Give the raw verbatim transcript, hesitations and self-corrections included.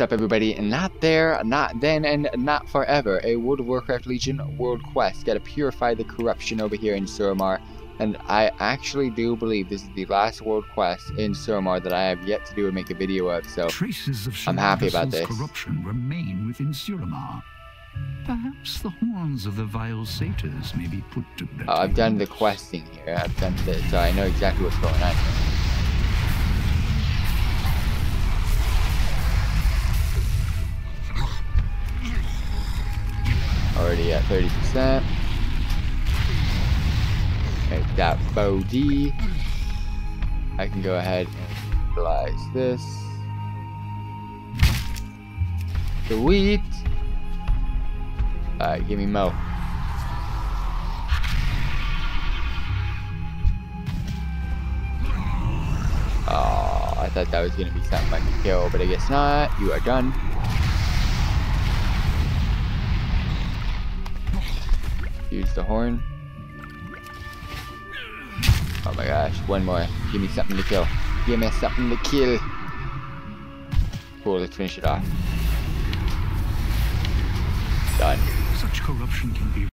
What's up, everybody? Not there, not then, and not forever. A World of Warcraft Legion world quest. Gotta purify the corruption over here in Suramar. And I actually do believe this is the last world quest in Suramar that I have yet to do and make a video of, so traces of I'm happy about this. Corruption remain within Suramar. Perhaps the horns of the vile satyrs may be put to bed. Uh, I've done the questing here. I've done this, so I know exactly what's going on here. Already at thirty percent. Make that bow D. I can go ahead and utilize this. The wheat. Alright, give me mo. Oh, I thought that was gonna be something I could kill, but I guess not. You are done. Use the horn. Oh my gosh, one more. Give me something to kill. Give me something to kill. Cool, let's finish it off. Done. Such corruption can be